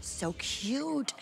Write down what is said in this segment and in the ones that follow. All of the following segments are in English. So cute.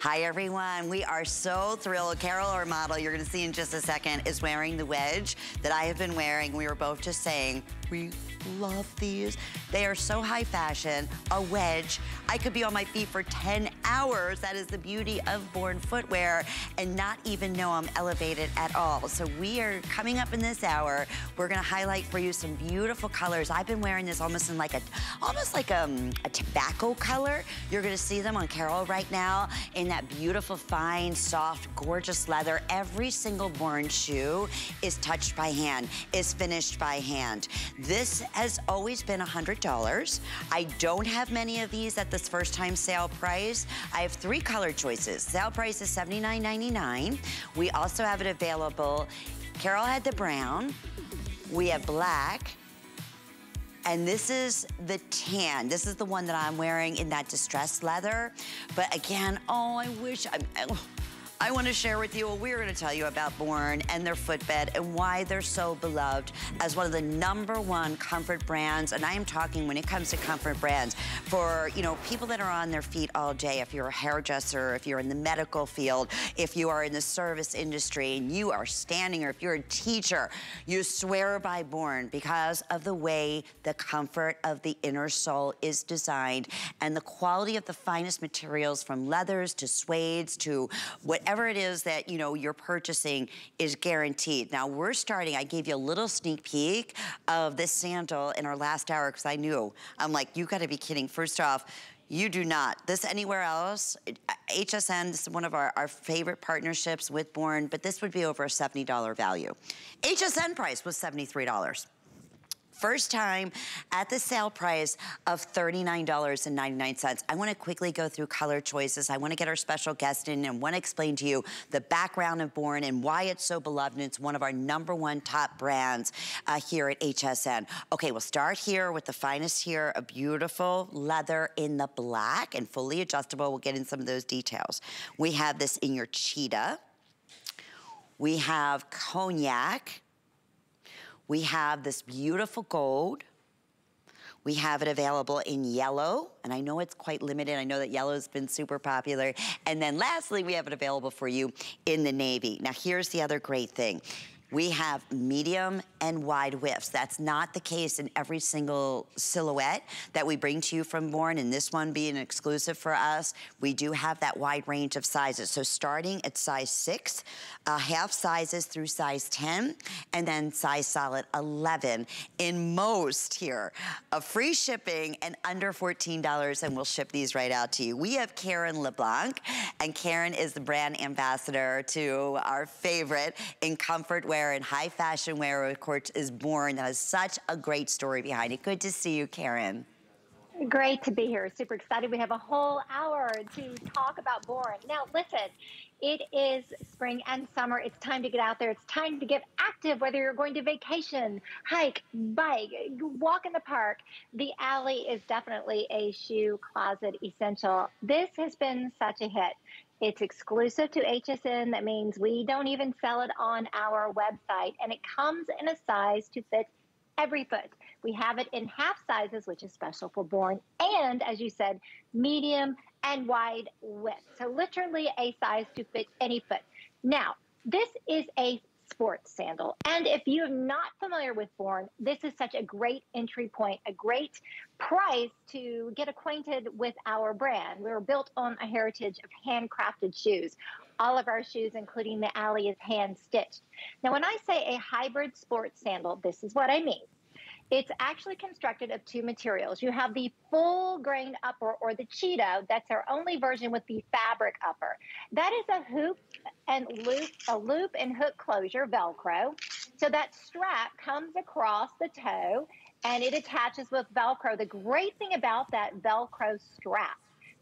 Hi everyone, we are so thrilled. Carol, our model, you're gonna see in just a second, is wearing the wedge that I have been wearing. We were both just saying, we love these. They are so high fashion, a wedge. I could be on my feet for 10 hours. That is the beauty of Born footwear and not even know I'm elevated at all. So we are coming up in this hour. We're gonna highlight for you some beautiful colors. I've been wearing this almost in like a tobacco color. You're gonna see them on Carol right now in that beautiful, fine, soft, gorgeous leather. Every single Born shoe is touched by hand, is finished by hand. This has always been $100. I don't have many of these at this first time sale price. I have three color choices. Sale price is $79.99. We also have it available. Carol had the brown, we have black, and this is the tan. This is the one that I'm wearing in that distressed leather. But again, oh, I wish, I wanna share with you what we're gonna tell you about Born and their footbed and why they're so beloved as one of the #1 comfort brands. And I am talking when it comes to comfort brands for, you know, people that are on their feet all day. If you're a hairdresser, if you're in the medical field, if you are in the service industry and you are standing, or if you're a teacher, you swear by Born because of the way the comfort of the inner sole is designed and the quality of the finest materials, from leathers to suedes to whatever it is that, you know, you're purchasing is guaranteed. Now we're starting, I gave you a little sneak peek of this sandal in our last hour because I knew, I'm like, you gotta be kidding. First off, you do not. This anywhere else, HSN, this is one of our favorite partnerships with Born, but this would be over a $70 value. HSN price was $73. First time at the sale price of $39.99. I wanna quickly go through color choices. I wanna get our special guest in and wanna explain to you the background of Born and why it's so beloved, and it's one of our #1 top brands here at HSN. Okay, we'll start here with the finest here, a beautiful leather in the black and fully adjustable. We'll get in some of those details. We have this in your cheetah. We have cognac. We have this beautiful gold. We have it available in yellow, and I know it's quite limited. I know that yellow's been super popular. And then lastly, we have it available for you in the navy. Now here's the other great thing. We have medium and wide widths. That's not the case in every single silhouette that we bring to you from Born, and this one being exclusive for us, we do have that wide range of sizes. So starting at size 6, half sizes through size 10, and then size solid 11 in most here. Free shipping and under $14, and we'll ship these right out to you. We have Karen LeBlanc, and Karen is the brand ambassador to our favorite in comfort wear and high fashion wear, of course, is Born. That has such a great story behind it. Good to see you, Karen. Great to be here. Super excited. We have a whole hour to talk about Born. Now, listen, it is spring and summer. It's time to get out there. It's time to get active, whether you're going to vacation, hike, bike, walk in the park. The alley is definitely a shoe closet essential. This has been such a hit. It's exclusive to HSN. That means we don't even sell it on our website, and it comes in a size to fit every foot. We have it in half sizes, which is special for Born, and as you said, medium and wide width. So literally a size to fit any foot. Now, this is a sports sandal, and if you're not familiar with Born, this is such a great entry point, a great price to get acquainted with our brand. We were built on a heritage of handcrafted shoes. All of our shoes, including the alley, is hand-stitched. Now, when I say a hybrid sports sandal, this is what I mean. It's actually constructed of two materials. You have the full-grain upper, or the cheetah. That's our only version with the fabric upper. That is a loop and hook closure, Velcro. So that strap comes across the toe, and it attaches with Velcro. The great thing about that Velcro strap,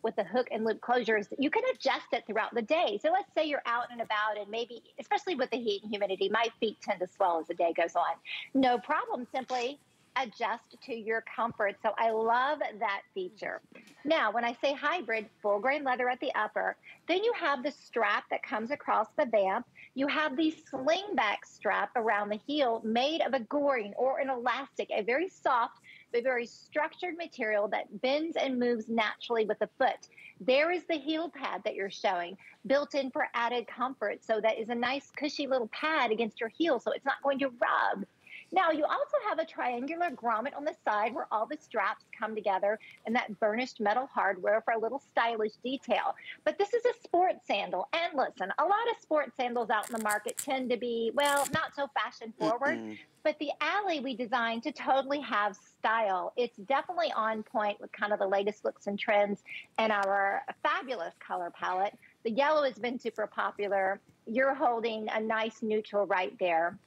with the hook and loop closures, you can adjust it throughout the day. So let's say you're out and about, and maybe, especially with the heat and humidity, my feet tend to swell as the day goes on. No problem, simply adjust to your comfort. So I love that feature. Now, when I say hybrid, full grain leather at the upper, then you have the strap that comes across the vamp. You have the sling back strap around the heel made of a goring or an elastic, a very soft, but very structured material that bends and moves naturally with the foot. There is the heel pad that you're showing, built in for added comfort. So that is a nice cushy little pad against your heel, so it's not going to rub. Now, you also have a triangular grommet on the side where all the straps come together, and that burnished metal hardware for a little stylish detail. But this is a sports sandal. And listen, a lot of sports sandals out in the market tend to be, well, not so fashion forward. But the Alley we designed to totally have style. It's definitely on point with kind of the latest looks and trends and our fabulous color palette. The yellow has been super popular. You're holding a nice neutral right there.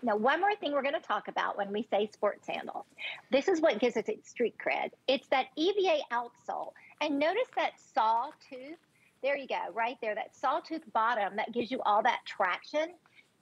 Now, one more thing we're going to talk about when we say sports sandal. This is what gives it its street cred. It's that EVA outsole. And notice that sawtooth. There you go, right there. That sawtooth bottom that gives you all that traction.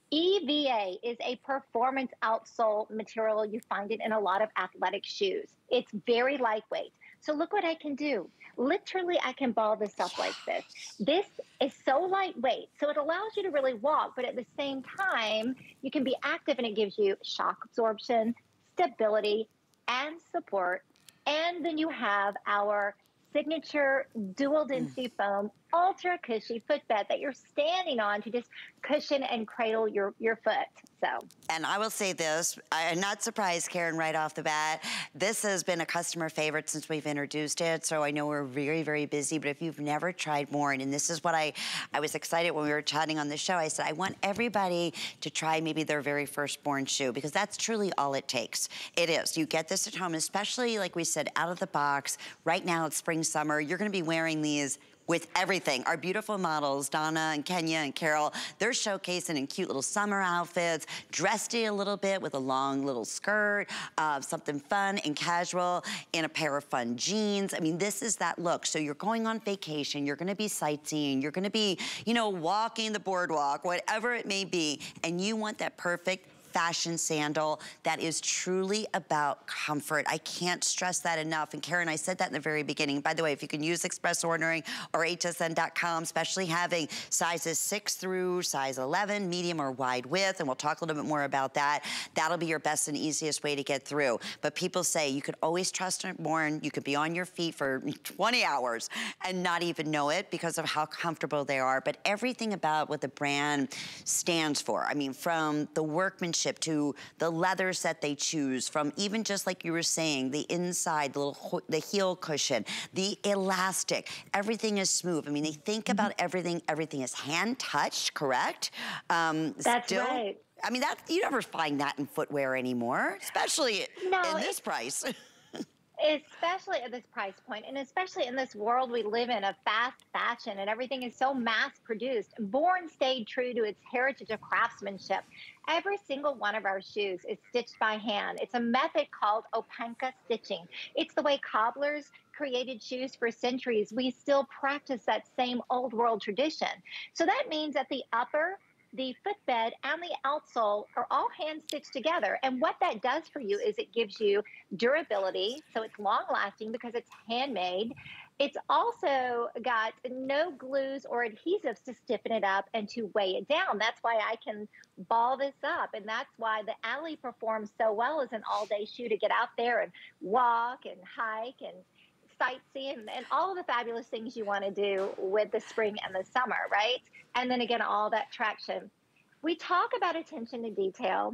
EVA is a performance outsole material. You find it in a lot of athletic shoes. It's very lightweight. So look what I can do. Literally, I can ball this up like this. This is so lightweight, so it allows you to really walk, but at the same time, you can be active, and it gives you shock absorption, stability, and support. And then you have our signature dual density foam, ultra cushy footbed that you're standing on to just cushion and cradle your foot. So. And I will say this, I'm not surprised, Karen, right off the bat. This has been a customer favorite since we've introduced it, so I know we're very, very busy, but if you've never tried Born, and this is what I was excited when we were chatting on the show, I said, I want everybody to try maybe their very first Born shoe, because that's truly all it takes. It is. You get this at home, especially, like we said, out of the box. Right now, it's spring, summer. You're going to be wearing these with everything. Our beautiful models, Donna and Kenya and Carol, they're showcasing in cute little summer outfits, dressy a little bit with a long little skirt, something fun and casual, in a pair of fun jeans. I mean, this is that look. So you're going on vacation, you're gonna be sightseeing, you're gonna be, you know, walking the boardwalk, whatever it may be, and you want that perfect fashion sandal that is truly about comfort. I can't stress that enough. And Karen, I said that in the very beginning. By the way, if you can use express ordering or hsn.com, especially having sizes 6 through size 11, medium or wide width, and we'll talk a little bit more about that. That'll be your best and easiest way to get through. But people say you could always trust Born. You could be on your feet for 20 hours and not even know it because of how comfortable they are. But everything about what the brand stands for, I mean, from the workmanship to the leathers that they choose, from even just like you were saying, the inside, the heel cushion, the elastic, everything is smooth. I mean, they think about everything. Everything is hand touched, correct? That's still, right. I mean, that you never find that in footwear anymore, especially in this price. Especially at this price point, and especially in this world we live in of fast fashion, and everything is so mass-produced. Born stayed true to its heritage of craftsmanship. Every single one of our shoes is stitched by hand. It's a method called opanka stitching. It's the way cobblers created shoes for centuries. We still practice that same old world tradition. So that means that the upper, the footbed, and the outsole are all hand-stitched together. And what that does for you is it gives you durability, so it's long-lasting because it's handmade. It's also got no glues or adhesives to stiffen it up and to weigh it down. That's why I can ball this up, and that's why the Alley performs so well as an all-day shoe to get out there and walk and hike and sightseeing and all of the fabulous things you want to do with the spring and the summer, right? And then again, all that traction. We talk about attention to detail,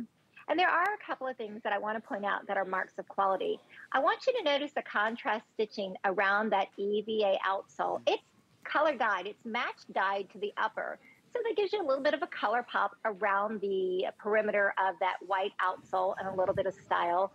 and there are a couple of things that I want to point out that are marks of quality. I want you to notice the contrast stitching around that EVA outsole. It's color dyed, it's match dyed to the upper. So that gives you a little bit of a color pop around the perimeter of that white outsole and a little bit of style.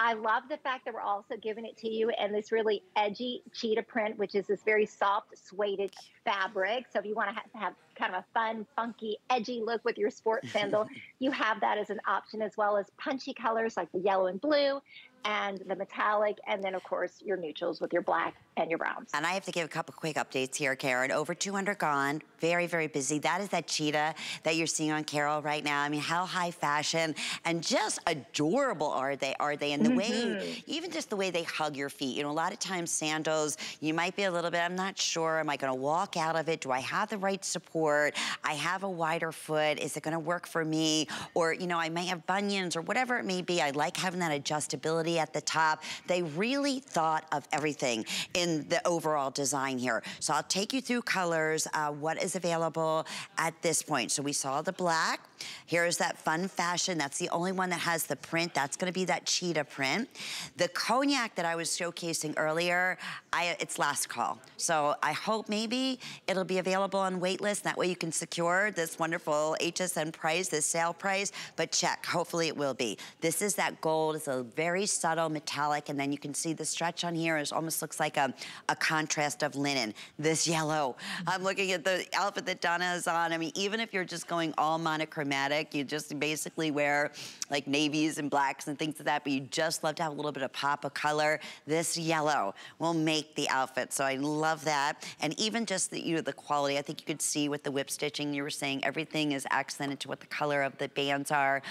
I love the fact that we're also giving it to you in this really edgy cheetah print, which is this very soft, suede fabric. So if you want to have kind of a fun, funky, edgy look with your sports sandal, you have that as an option, as well as punchy colors like the yellow and blue and the metallic, and then of course your neutrals with your black and your browns. And I have to give a couple quick updates here, Karen. Over 200 gone, very, very busy. That is that cheetah that you're seeing on Carol right now. I mean, how high fashion and just adorable are they? And the way, even just the way they hug your feet. You know, a lot of times sandals, you might be a little bit, I'm not sure, am I gonna walk out of it? Do I have the right support? I have a wider foot, is it gonna work for me? Or, you know, I might have bunions or whatever it may be. I like having that adjustability at the top. They really thought of everything in the overall design here. So I'll take you through colors, what is available at this point. So we saw the black. Here's that fun fashion. That's the only one that has the print. That's gonna be that cheetah print. The cognac that I was showcasing earlier, it's last call. So I hope maybe it'll be available on waitlist. That way you can secure this wonderful HSN price, this sale price, but check, hopefully it will be. This is that gold, it's a very subtle metallic, and then you can see the stretch on here is almost looks like a contrast of linen. This yellow, I'm looking at the outfit that Donna is on. I mean, even if you're just going all monochromatic, you just basically wear like navies and blacks and things like that, but you just love to have a little bit of pop of color. This yellow will make the outfit, so I love that. And even just the, you know, the quality, I think you could see with the whip stitching, you were saying everything is accented to what the color of the bands are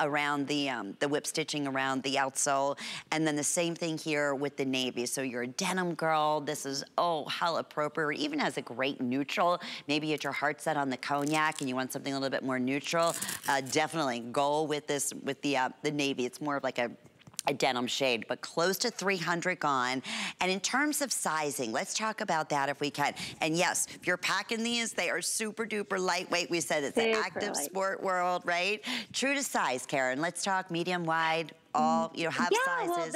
around the whip stitching around the outsole. And then the same thing here with the navy. So you're a denim girl. This is, oh, how appropriate. Even has a great neutral. Maybe at your heart set on the cognac and you want something a little bit more neutral. Definitely go with this, with the navy. It's more of like a denim shade, but close to 300 gone. And in terms of sizing, let's talk about that if we can. And yes, if you're packing these, they are super duper lightweight. We said it's an active sport world, right? True to size, Karen. Let's talk medium, wide, all, you know, have sizes.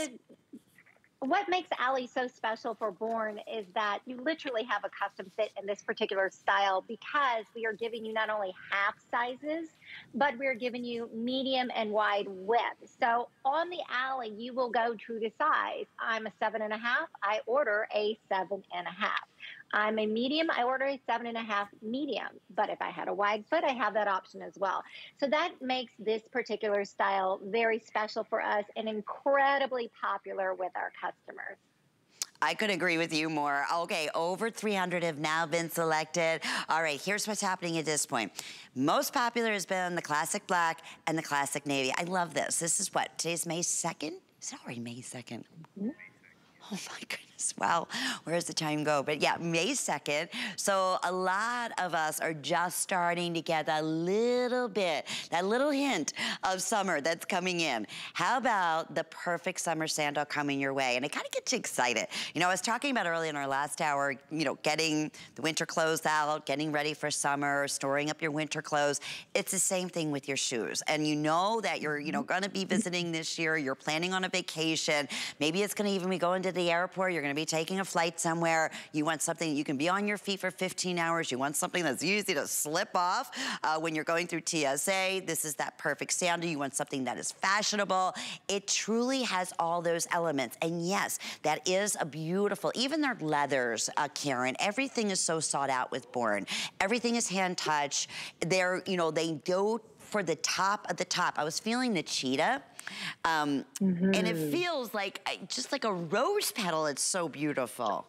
Well, what makes Allie so special for Born is that you literally have a custom fit in this particular style, because we are giving you not only half sizes, but we're giving you medium and wide width. So on the Allie, you will go true to size. I'm a 7.5. I order a 7.5. I'm a medium, I order a 7.5 medium, but if I had a wide foot, I have that option as well. So that makes this particular style very special for us and incredibly popular with our customers. I could agree with you more. Okay, over 300 have now been selected. All right, here's what's happening at this point. Most popular has been the classic black and the classic navy. I love this. This is what, today's May 2nd? Is it already May 2nd? Mm-hmm. Oh my goodness, wow, where does the time go? But yeah, May 2nd, so a lot of us are just starting to get a little bit, that little hint of summer that's coming in. How about the perfect summer sandal coming your way? And it kind of gets you excited. You know, I was talking about early in our last hour, you know, getting the winter clothes out, getting ready for summer, storing up your winter clothes. It's the same thing with your shoes. And you know that you're, you know, gonna be visiting this year, you're planning on a vacation, maybe it's gonna even be going to the airport, you're gonna be taking a flight somewhere, you want something, you can be on your feet for 15 hours, you want something that's easy to slip off when you're going through TSA, this is that perfect sandal, you want something that is fashionable. It truly has all those elements. And yes, that is a beautiful, even their leathers, Karen, everything is so sought out with Born. Everything is hand touch. They're, you know, they go for the top of the top. I was feeling the cheetah. And it feels like just like a rose petal. It's so beautiful.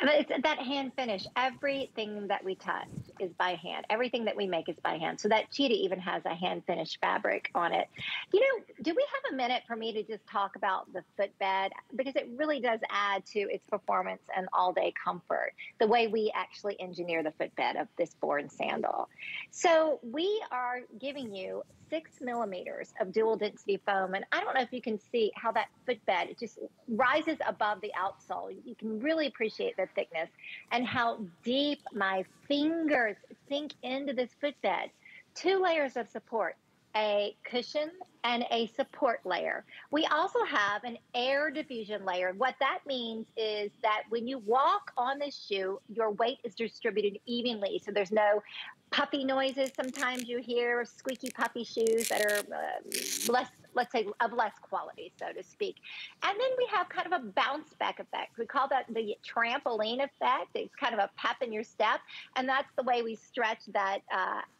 It's that hand finish. Everything that we touch is by hand. Everything that we make is by hand. So that cheetah even has a hand finished fabric on it. You know, do we have a minute for me to just talk about the footbed? Because it really does add to its performance and all day comfort, the way we actually engineer the footbed of this Born sandal. So we are giving you 6 millimeters of dual density foam. And I don't know if you can see how that footbed, it just rises above the outsole. You can really appreciate the thickness and how deep my fingers sink into this footbed. 2 layers of support, a cushion and a support layer. We also have an air diffusion layer. What that means is that when you walk on this shoe, your weight is distributed evenly. So there's no puffy noises. Sometimes you hear squeaky puffy shoes that are less let's say, of less quality, so to speak. And then we have kind of a bounce back effect. We call that the trampoline effect. It's kind of a pep in your step. And that's the way we stretch that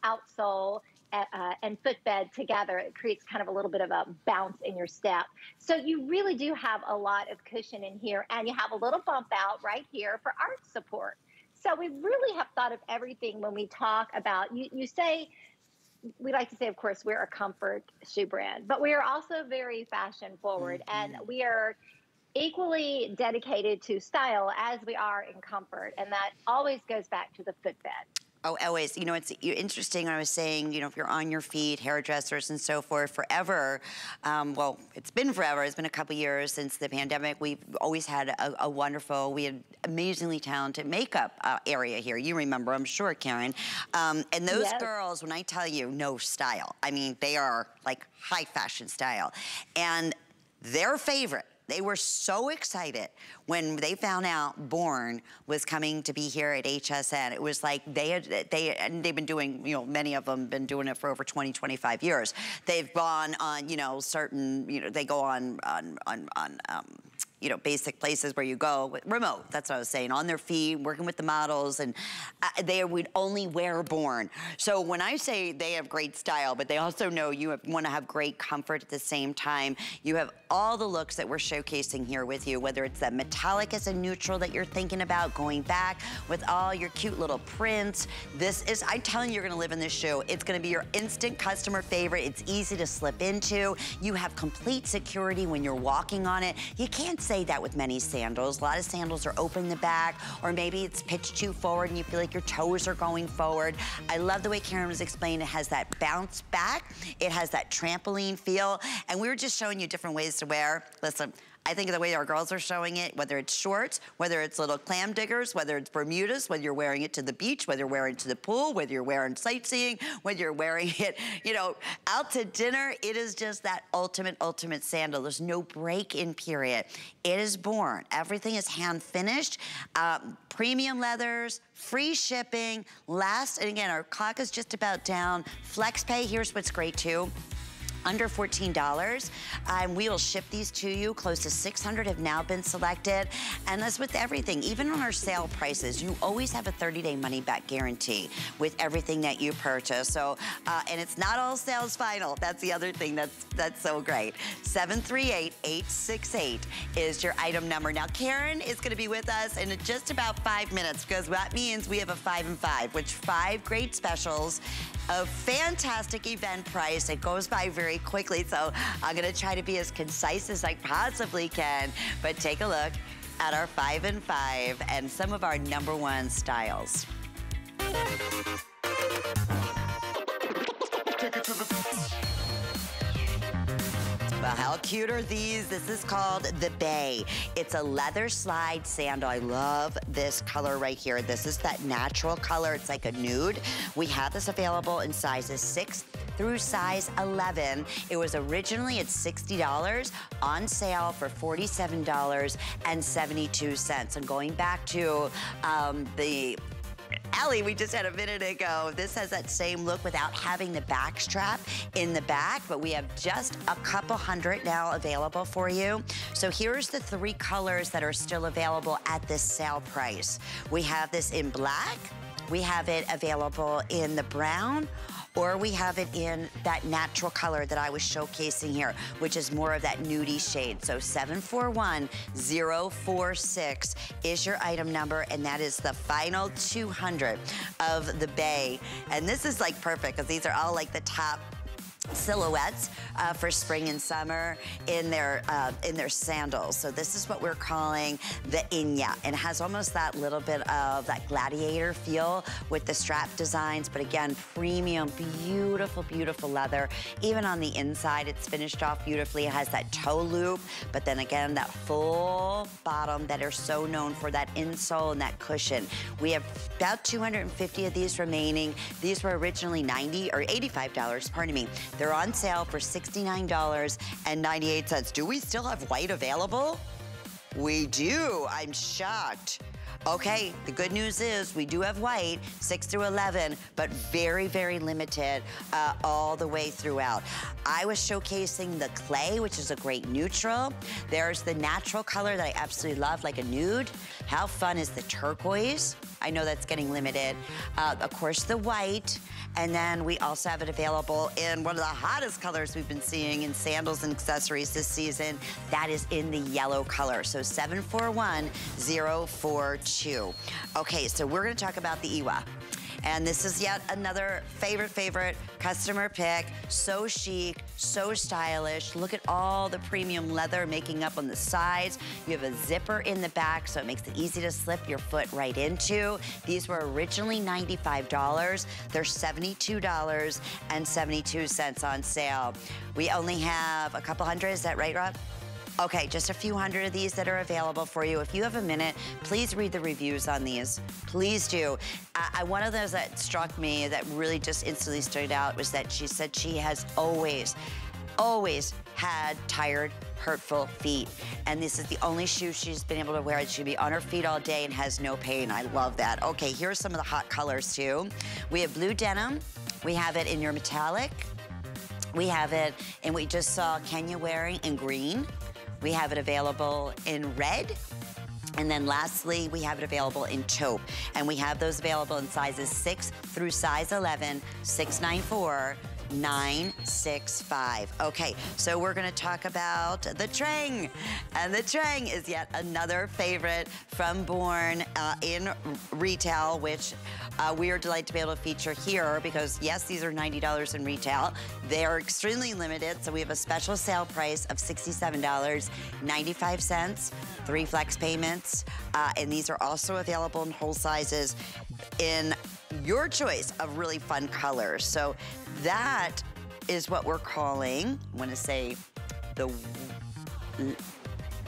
outsole and footbed together. It creates kind of a little bit of a bounce in your step. So you really do have a lot of cushion in here, and you have a little bump out right here for arch support. So we really have thought of everything when we talk about, you say, we like to say, of course, we're a comfort shoe brand, but we are also very fashion forward, and we are equally dedicated to style as we are in comfort, and that always goes back to the footbed. Oh, always. You know, it's interesting. I was saying, you know, if you're on your feet, hairdressers and so forth, forever, well, it's been forever. It's been a couple years since the pandemic. We've always had a wonderful, we had amazingly talented makeup area here. You remember, I'm sure, Karen. And those yes. girls, when I tell you, know style. I mean, they are like high fashion style. And their favorite, they were so excited when they found out Born was coming to be here at HSN. It was like they've been doing, you know, many of them been doing it for over 20, 25 years. They've gone on, you know, certain, you know, they go on you know, basic places where you go, remote, that's what I was saying, on their feet, working with the models, and they would only wear Born. So when I say they have great style, but they also know you want to have great comfort at the same time, you have all the looks that we're showcasing here with you, whether it's that metallic as a neutral that you're thinking about, going back with all your cute little prints. This is, I'm telling you, you're going to live in this shoe. It's going to be your instant customer favorite. It's easy to slip into. You have complete security when you're walking on it. You can't say that with many sandals. A lot of sandals are open in the back, or maybe it's pitched too forward and you feel like your toes are going forward. I love the way Karen was explaining. It has that bounce back. It has that trampoline feel. And we were just showing you different ways to wear. Listen, I think the way our girls are showing it, whether it's shorts, whether it's little clam diggers, whether it's Bermudas, whether you're wearing it to the beach, whether you're wearing it to the pool, whether you're wearing sightseeing, whether you're wearing it, you know, out to dinner, it is just that ultimate, ultimate sandal. There's no break-in period. It is Born. Everything is hand-finished. Premium leathers, free shipping, last, and again, our clock is just about down. FlexPay, here's what's great, too. Under $14, and we will ship these to you. Close to 600 have now been selected. And that's with everything, even on our sale prices, you always have a 30-day money-back guarantee with everything that you purchase. So, and it's not all sales final. That's the other thing that's so great. 738-868 is your item number. Now, Karen is gonna be with us in just about 5 minutes, because that means we have a 5 and 5, which 5 great specials, a fantastic event price. It goes by very quickly, so I'm gonna try to be as concise as I possibly can, but take a look at our 5 and 5 and some of our number one styles. Well, how cute are these? This is called the Bay. It's a leather slide sandal. I love this color right here. This is that natural color. It's like a nude. We have this available in sizes 6 through size 11. It was originally at $60, on sale for $47.72. And going back to the Ellie, we just had a minute ago. This has that same look without having the back strap in the back, but we have just a couple hundred now available for you. So here's the 3 colors that are still available at this sale price. We have this in black, we have it available in the brown, or we have it in that natural color that I was showcasing here, which is more of that nudie shade. So 741046 is your item number, and that is the final 200 of the Bay. And this is like perfect, because these are all like the top silhouettes for spring and summer in their sandals. So this is what we're calling the Inya, and it has almost that little bit of that gladiator feel with the strap designs, but again, premium, beautiful, beautiful leather. Even on the inside, it's finished off beautifully. It has that toe loop, but then again, that full bottom that are so known for, that insole and that cushion. We have about 250 of these remaining. These were originally $85, pardon me. They're on sale for $69.98. Do we still have white available? We do. I'm shocked. Okay, the good news is we do have white, 6 through 11, but very, very limited all the way throughout. I was showcasing the clay, which is a great neutral. There's the natural color that I absolutely love, like a nude. How fun is the turquoise? I know that's getting limited. Of course, the white. And then we also have it available in one of the hottest colors we've been seeing in sandals and accessories this season. That is in the yellow color. So 741042. Okay, so we're gonna talk about the Iwa. And this is yet another favorite customer pick. So chic, so stylish. Look at all the premium leather making up on the sides. You have a zipper in the back, so it makes it easy to slip your foot right into. These were originally $95. They're $72.72 on sale. We only have a couple hundred, is that right, Rob? Okay, just a few hundred of these that are available for you. If you have a minute, please read the reviews on these. Please do. One of those that struck me that really just instantly stood out was that she said she has always had tired, hurtful feet. And this is the only shoe she's been able to wear. She'd be on her feet all day and has no pain. I love that. Okay, here are some of the hot colors too. We have blue denim. We have it in your metallic. We have it, and we just saw Kenya wearing in green. We have it available in red. And then lastly, we have it available in taupe. And we have those available in sizes 6 through size 11, 694, 965. Okay, so we're gonna talk about the Trang. And the Trang is yet another favorite from Born in retail, which we are delighted to be able to feature here because yes, these are $90 in retail. They are extremely limited, so we have a special sale price of $67.95, 3 flex payments, and these are also available in whole sizes in your choice of really fun colors. So that is what we're calling, I want to say the,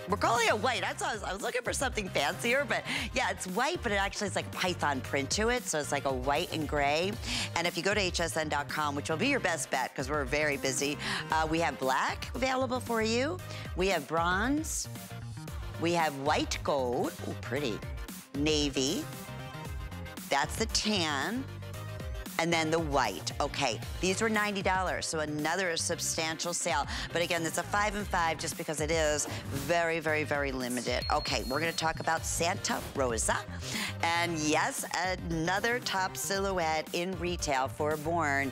we're calling it white. That's I was looking for something fancier, but yeah, it's white, but it actually is like a python print to it. So it's like a white and gray. And if you go to hsn.com, which will be your best bet because we're very busy, we have black available for you. We have bronze. We have white gold. Oh, pretty. Navy. That's the tan. And then the white. Okay, these were $90, so another substantial sale. But again, it's a 5 and 5 just because it is very, very, very limited. Okay, we're gonna talk about Santa Rosa. And yes, another top silhouette in retail for Born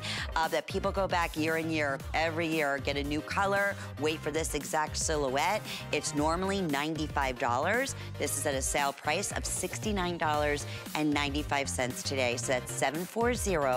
that people go back year and year, every year, get a new color, wait for this exact silhouette. It's normally $95. This is at a sale price of $69.95 today, so that's 740-921.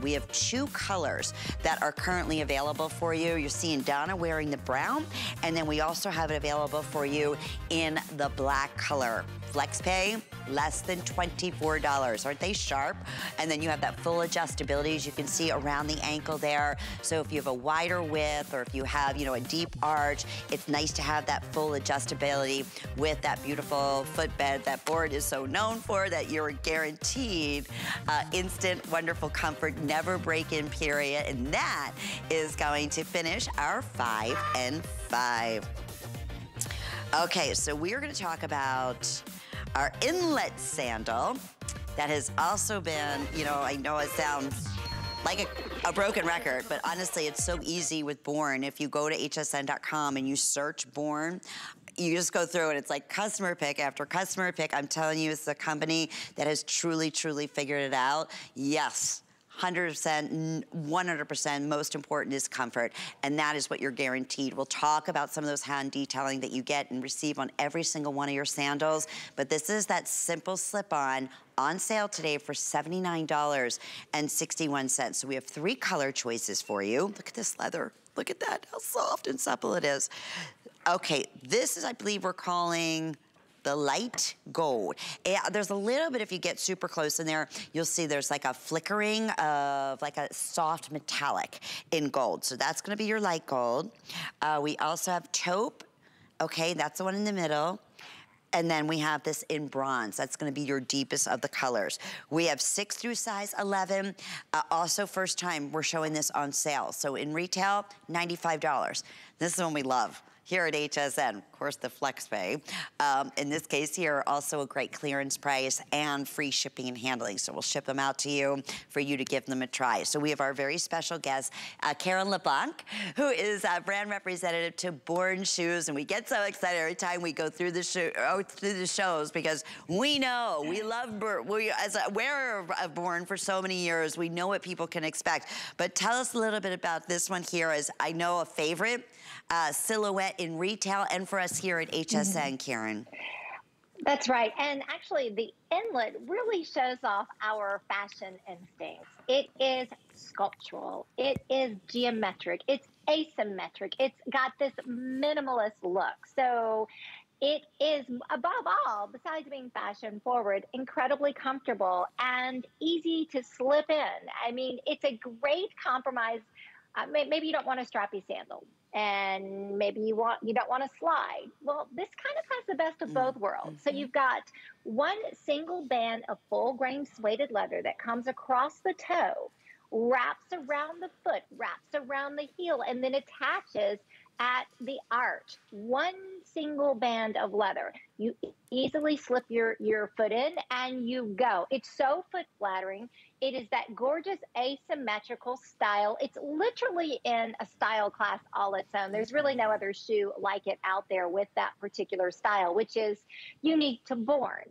We have 2 colors that are currently available for you. You're seeing Donna wearing the brown, and then we also have it available for you in the black color. Flex pay, less than $24. Aren't they sharp? And then you have that full adjustability, as you can see around the ankle there. So if you have a wider width or if you have, you know, a deep arch, it's nice to have that full adjustability with that beautiful footbed that Born is so known for, that you're guaranteed instant, wonderful comfort, never break-in period. And that is going to finish our 5 and 5. Okay, so we are gonna talk about our inlet sandal that has also been, you know, I know it sounds like a broken record, but honestly, it's so easy with Born. If you go to hsn.com and you search Born, you just go through and it's like customer pick after customer pick. I'm telling you, it's a company that has truly, truly figured it out. Yes. 100%, 100%, most important is comfort, and that is what you're guaranteed. We'll talk about some of those hand detailing that you get and receive on every single one of your sandals, but this is that simple slip-on on sale today for $79.61. So we have 3 color choices for you. Look at this leather. Look at that, how soft and supple it is. Okay, this is, I believe we're calling the light gold. There's a little bit, if you get super close in there, you'll see there's like a flickering of like a soft metallic in gold. So that's gonna be your light gold. We also have taupe. Okay, that's the one in the middle. And then we have this in bronze. That's gonna be your deepest of the colors. We have 6 through size 11. Also first time we're showing this on sale. So in retail, $95. This is one we love. here at HSN. Of course, the flex pay. In this case here, also a great clearance price and free shipping and handling. So we'll ship them out to you for you to give them a try. So we have our very special guest, Karen LeBlanc, who is a brand representative to Born Shoes. And we get so excited every time we go through the shows because we know, we love Born. We, as a wearer of Born for so many years, we know what people can expect. But tell us a little bit about this one here, as I know a favorite silhouette in retail and for us here at HSN, Karen. That's right. And actually, the inlet really shows off our fashion instincts. It is sculptural. It is geometric. It's asymmetric. It's got this minimalist look. So it is, above all, besides being fashion forward, incredibly comfortable and easy to slip in. I mean, it's a great compromise. Maybe you don't want a strappy sandal, and maybe you don't want to slide. Well, this kind of has the best of both worlds. So you've got one single band of full-grain suede leather that comes across the toe, wraps around the foot, wraps around the heel, and then attaches at the arch. One single band of leather. You easily slip your foot in and you go. It's so foot flattering. It is that gorgeous asymmetrical style. It's literally in a style class all its own. There's really no other shoe like it out there with that particular style, which is unique to Born.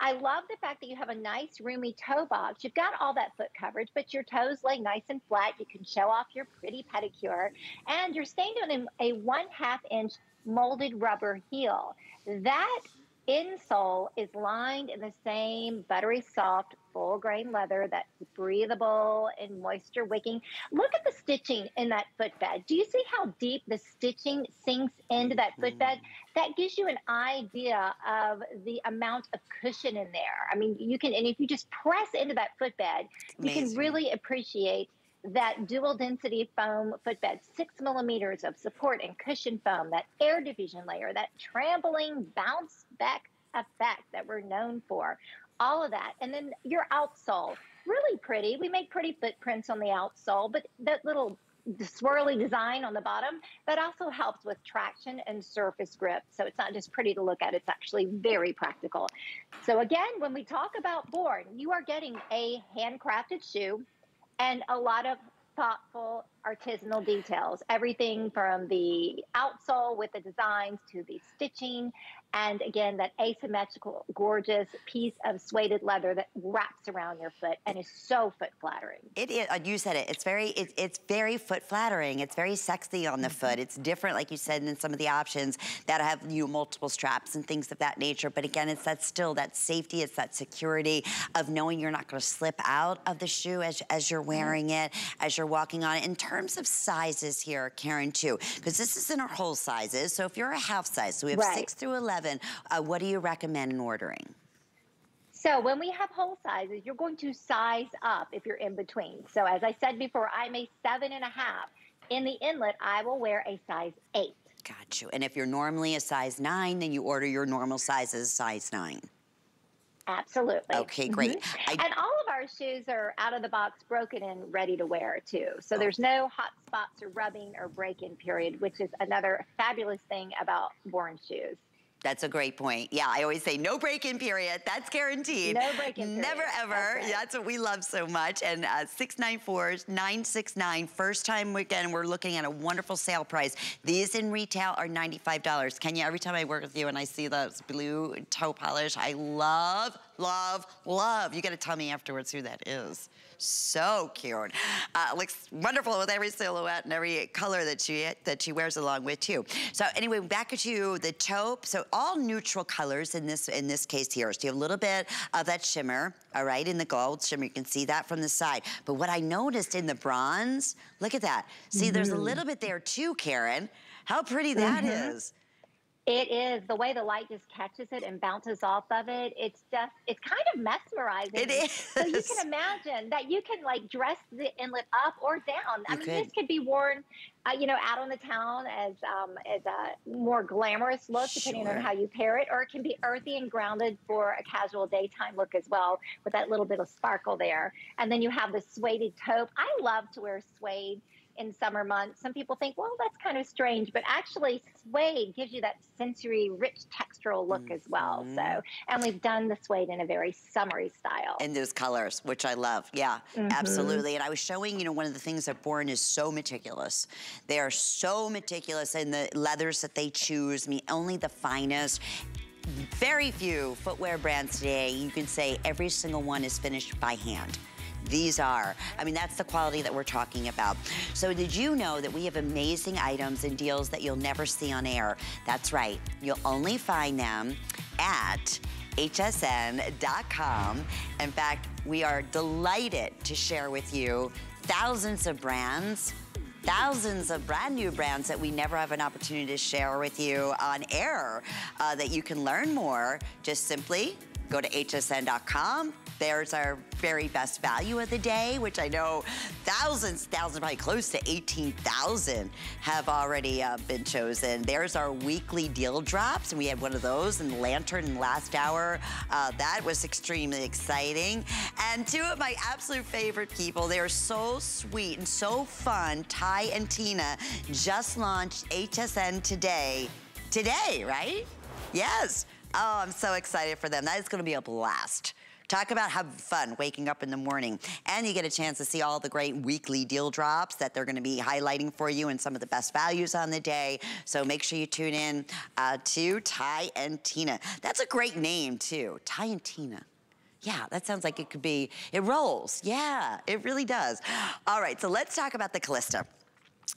I love the fact that you have a nice roomy toe box. You've got all that foot coverage, but your toes lay nice and flat. You can show off your pretty pedicure, and you're staying on a 1/2-inch molded rubber heel. That insole is lined in the same buttery soft full grain leather that's breathable and moisture wicking. Look at the stitching in that footbed. Do you see how deep the stitching sinks into that footbed? That gives you an idea of the amount of cushion in there. I mean, you can, and if you just press into that footbed, you can really appreciate that dual density foam footbed, 6 millimeters of support and cushion foam, that air diffusion layer, that trampoline bounce back effect that we're known for, all of that. And then your outsole, really pretty. We make pretty footprints on the outsole, but that little swirly design on the bottom, that also helps with traction and surface grip. So it's not just pretty to look at, it's actually very practical. So again, when we talk about Born, you are getting a handcrafted shoe and a lot of thoughtful artisanal details, everything from the outsole with the designs to the stitching, and again, that asymmetrical, gorgeous piece of suede leather that wraps around your foot and is so foot flattering. It is, you said it, it's very foot flattering. It's very sexy on the foot. It's different, like you said, than some of the options that have multiple straps and things of that nature. But again, it's that still, that safety, it's that security of knowing you're not gonna slip out of the shoe as you're wearing it, as you're walking on it. In terms of sizes here, Karen, too, because this is in our whole sizes. So if you're a half size, so we have 6 through 11, what do you recommend in ordering? So when we have whole sizes, you're going to size up if you're in between. So as I said before, I'm a 7.5. In the inlet, I will wear a size 8. Got you. And if you're normally a size 9, then you order your normal sizes, size 9. Absolutely. Okay, great. And all of our shoes are out of the box, broken and ready to wear too. So there's no hot spots or rubbing or break-in period, which is another fabulous thing about Born shoes. That's a great point. Yeah, I always say no break-in period. That's guaranteed. No break-in period. Never ever. That's right. That's what we love so much. And 694-969. First time again, we're looking at a wonderful sale price. These in retail are $95. Kenya, every time I work with you and I see those blue toe polish, I love, love, love. You got to tell me afterwards who that is. So cute. Looks wonderful with every silhouette and every color that she wears along with too. So anyway, back at you, the taupe. So all neutral colors in this case here. So you have a little bit of that shimmer, all right, in the gold shimmer. You can see that from the side. But what I noticed in the bronze, look at that. See, there's a little bit there too, Karen. How pretty that is. It is. The way the light just catches it and bounces off of it, it's just, it's kind of mesmerizing. It is. So you can imagine that you can, like, dress the inlet up or down. I mean, this could be worn, you know, out on the town as a more glamorous look, depending on how you pair it. Or it can be earthy and grounded for a casual daytime look as well, with that little bit of sparkle there. And then you have the suede taupe. I love to wear suede in summer months. Some people think, well, that's kind of strange, but actually suede gives you that sensory, rich textural look as well. So, and we've done the suede in a very summery style. In those colors, which I love. Yeah, absolutely. And I was showing, you know, one of the things that Born is so meticulous. They are so meticulous in the leathers that they choose. I mean, only the finest. Very few footwear brands today, you can say every single one is finished by hand. These are. I mean, that's the quality that we're talking about. So did you know that we have amazing items and deals that you'll never see on air? That's right. You'll only find them at hsn.com. In fact, we are delighted to share with you thousands of brands, thousands of brand new brands that we never have an opportunity to share with you on air, that you can learn more. Just simply go to hsn.com. There's our very best value of the day, which I know thousands, probably close to 18,000 have already been chosen. There's our weekly deal drops, and we had one of those in Lantern in the last hour. That was extremely exciting. And two of my absolute favorite people, they are so sweet and so fun. Ty and Tina just launched HSN today. Today, right? Yes. Oh, I'm so excited for them. That is going to be a blast. Talk about having fun waking up in the morning. And you get a chance to see all the great weekly deal drops that they're going to be highlighting for you and some of the best values on the day. So make sure you tune in to Ty and Tina. That's a great name, too. Ty and Tina. Yeah, that sounds like it could be. It rolls. Yeah, it really does. All right, so let's talk about the Callista.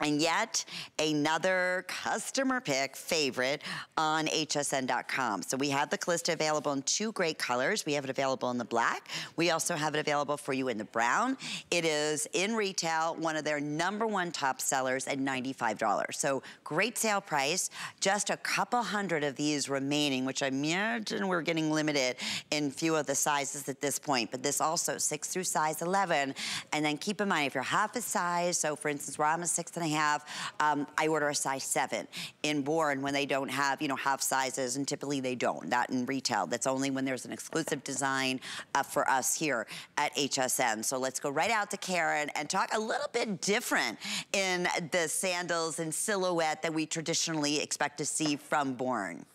And yet another customer pick favorite on hsn.com. So we have the Callista available in two great colors. We have it available in the black. We also have it available for you in the brown. It is in retail, one of their #1 top sellers at $95. So great sale price, just a couple hundred of these remaining, which I imagine we're getting limited in few of the sizes at this point. But this also 6 through size 11. And then keep in mind, if you're half a size, so for instance, I'm a 6.5, I order a size 7 in Born when they don't have, you know, half sizes, and typically they don't, not in retail. That's only when there's an exclusive design for us here at HSN. So let's go right out to Karen and talk a little bit different in the sandals and silhouette that we traditionally expect to see from Born.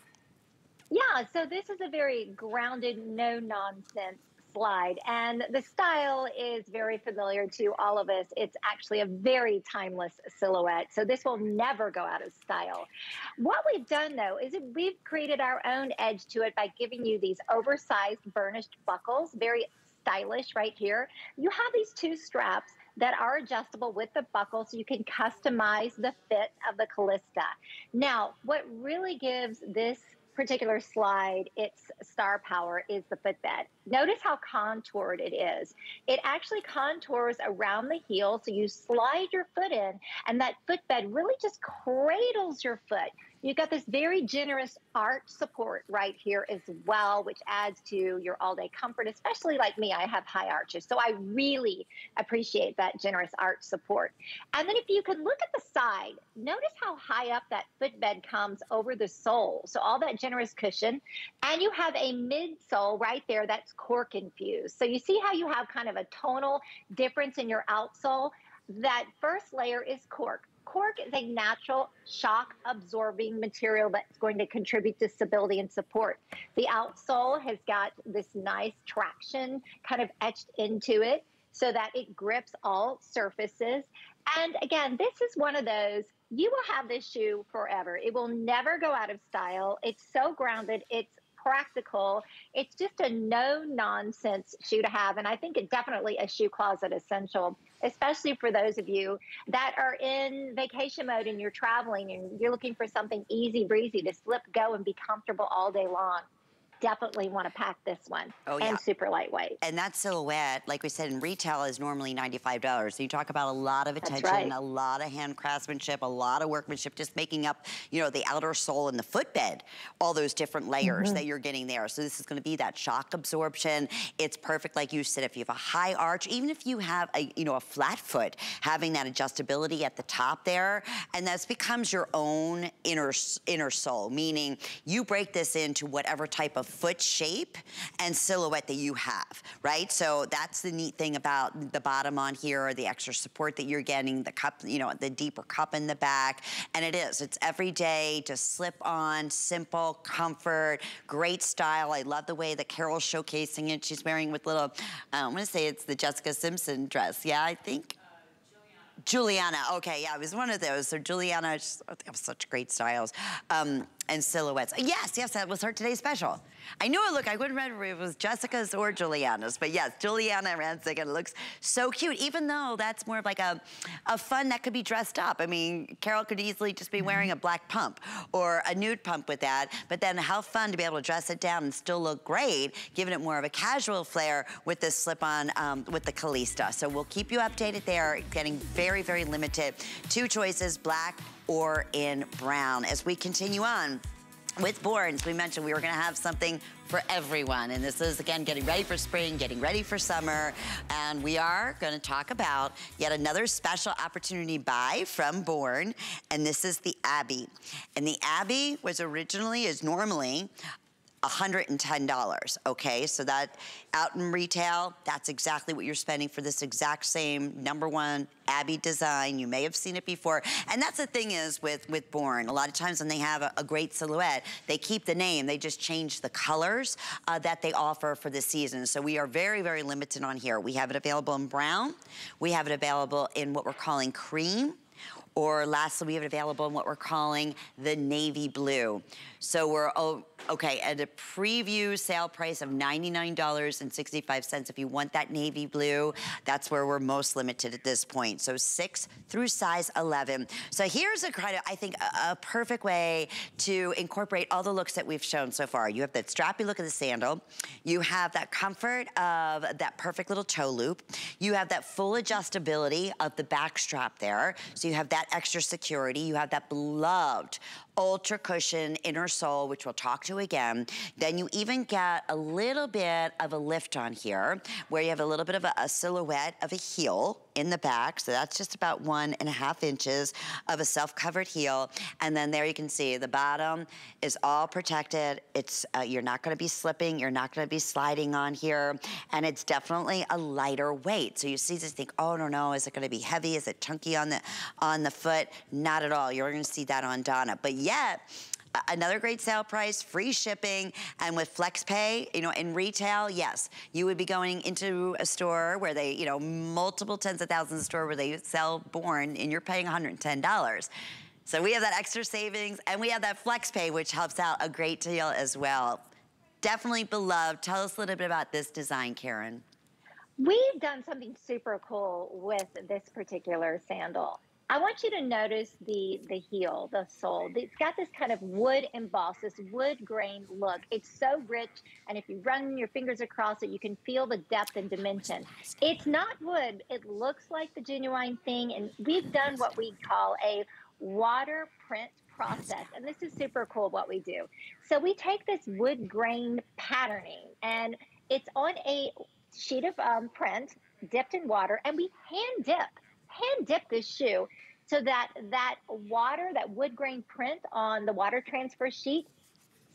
Yeah, so this is a very grounded, no-nonsense slide, and the style is very familiar to all of us. It's actually a very timeless silhouette, so this will never go out of style. What we've done, though, is we've created our own edge to it by giving you these oversized burnished buckles, very stylish right here. You have these two straps that are adjustable with the buckle, so you can customize the fit of the Callista. Now, what really gives this particular slide its star power is the footbed. Notice how contoured it is. It actually contours around the heel, so you slide your foot in, and that footbed really just cradles your foot. You've got this very generous arch support right here as well, which adds to your all-day comfort, especially like me, I have high arches. So I really appreciate that generous arch support. And then if you can look at the side, notice how high up that footbed comes over the sole. So all that generous cushion, and you have a midsole right there that's cork infused. So you see how you have kind of a tonal difference in your outsole? That first layer is cork. Cork is a natural shock-absorbing material that's going to contribute to stability and support. The outsole has got this nice traction kind of etched into it so that it grips all surfaces. And again, this is one of those, you will have this shoe forever. It will never go out of style. It's so grounded. It's practical. It's just a no-nonsense shoe to have, and I think it's definitely a shoe closet essential, especially for those of you that are in vacation mode and you're traveling and you're looking for something easy breezy to slip, go, and be comfortable all day long. Definitely want to pack this one. Oh, yeah. And super lightweight. And that silhouette, like we said, in retail is normally $95. So you talk about a lot of attention, right, a lot of hand craftsmanship, a lot of workmanship, just making up, you know, the outer sole and the footbed, all those different layers that you're getting there. So this is going to be that shock absorption. It's perfect, like you said, if you have a high arch, even if you have a, you know, a flat foot, having that adjustability at the top there, and that becomes your own inner sole, meaning you break this into whatever type of foot shape and silhouette that you have, right? So that's the neat thing about the bottom on here, or the extra support that you're getting, the cup, you know, the deeper cup in the back. And it is, it's everyday, just slip on, simple, comfort, great style. I love the way that Carol's showcasing it. She's wearing with little, I'm gonna say it's the Jessica Simpson dress. Yeah, I think. Giuliana, okay, yeah, it was one of those. So Giuliana, just, they have such great styles and silhouettes. Yes, yes, that was her today's special. I knew it, look, I wouldn't remember if it was Jessica's or Giuliana's, but yes, Giuliana Rancic, and it looks so cute, even though that's more of like a fun that could be dressed up. I mean, Carol could easily just be wearing a black pump or a nude pump with that, but then how fun to be able to dress it down and still look great, giving it more of a casual flair with this slip-on with the Calista. So we'll keep you updated there. It's getting very limited. Two choices, black or in brown. As we continue on with Borns, we mentioned we were gonna have something for everyone. And this is, again, getting ready for spring, getting ready for summer. And we are gonna talk about yet another special opportunity buy from Born. And this is the Abbey. And the Abbey was originally, is normally, $110, okay? So that out in retail, that's exactly what you're spending for this exact same #1 Abbey design. You may have seen it before. And that's the thing is with Born. A lot of times when they have a great silhouette, they keep the name. They just change the colors that they offer for the season. So we are very limited on here. We have it available in brown. We have it available in what we're calling cream. Or lastly, we have it available in what we're calling the navy blue. So we're, okay, at a preview sale price of $99.65. If you want that navy blue, that's where we're most limited at this point. So 6 through size 11. So here's a kind of, I think, a perfect way to incorporate all the looks that we've shown so far. You have that strappy look of the sandal. You have that comfort of that perfect little toe loop. You have that full adjustability of the back strap there. So you have that extra security. You have that beloved ultra cushion inner sole, which we'll talk to again. Then you even get a little bit of a lift on here, where you have a little bit of a silhouette of a heel in the back. So that's just about 1.5 inches of a self-covered heel. And then there you can see the bottom is all protected. It's you're not gonna be slipping, you're not gonna be sliding on here. And it's definitely a lighter weight. So you see this, think, oh no, is it gonna be heavy? Is it chunky on the foot? Not at all. You're gonna see that on Donna. But yet, another great sale price, free shipping, and with FlexPay, you know, in retail, yes, you would be going into a store where they, you know, multiple tens of thousands of store where they sell Born, and you're paying $110. So we have that extra savings, and we have that FlexPay, which helps out a great deal as well. Definitely beloved. Tell us a little bit about this design, Karen. We've done something super cool with this particular sandal. I want you to notice the heel, the sole. It's got this kind of wood emboss, this wood grain look. It's so rich, and if you run your fingers across it, you can feel the depth and dimension. It's not wood. It looks like the genuine thing, and we've done what we call a water print process, and this is super cool what we do. So we take this wood grain patterning, and it's on a sheet of print dipped in water, and we hand dip this shoe so that water, that wood grain print on the water transfer sheet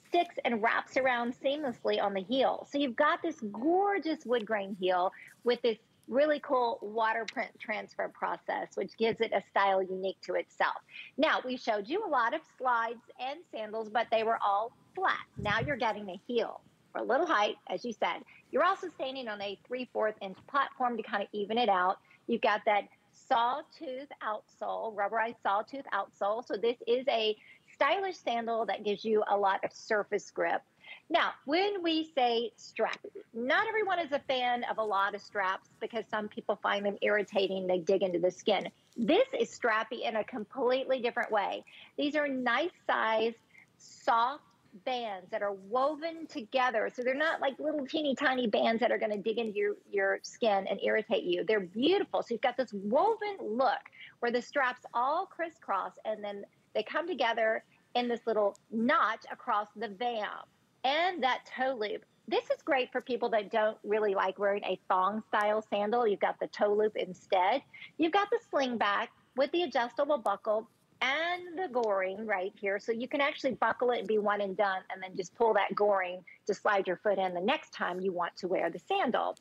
sticks and wraps around seamlessly on the heel. So you've got this gorgeous wood grain heel with this really cool water print transfer process, which gives it a style unique to itself. Now, we showed you a lot of slides and sandals, but they were all flat. Now you're getting a heel for a little height, as you said. You're also standing on a 3/4 inch platform to kind of even it out. You've got that sawtooth outsole, rubberized sawtooth outsole. So this is a stylish sandal that gives you a lot of surface grip. Now, when we say strappy, not everyone is a fan of a lot of straps because some people find them irritating. They dig into the skin. This is strappy in a completely different way. These are nice sized, soft bands that are woven together. So they're not like little teeny tiny bands that are going to dig into your skin and irritate you. They're beautiful. So you've got this woven look where the straps all crisscross and then they come together in this little notch across the vamp and that toe loop. This is great for people that don't really like wearing a thong style sandal. You've got the toe loop instead. You've got the sling back with the adjustable buckle. and the goring right here. So you can actually buckle it and be one and done, and then just pull that goring to slide your foot in the next time you want to wear the sandal.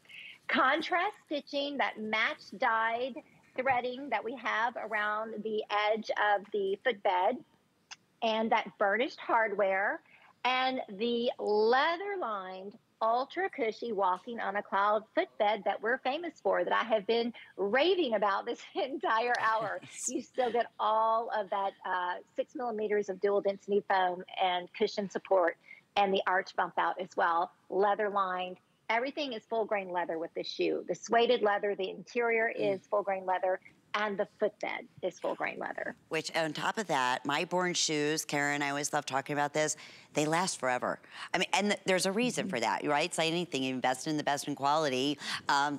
Contrast stitching, that match dyed threading that we have around the edge of the footbed, and that burnished hardware, and the leather-lined ultra cushy walking on a cloud footbed that we're famous for, that I have been raving about this entire hour. Yes. You still get all of that 6 millimeters of dual density foam and cushion support, and the arch bump out as well. Leather lined, everything is full grain leather with this shoe. The suede leather, the interior is full grain leather, and the footbed is full grain leather. Which on top of that, my Born shoes, Karen, I always love talking about this, they last forever. I mean, and there's a reason for that, right? It's like anything, you invest in the best in quality,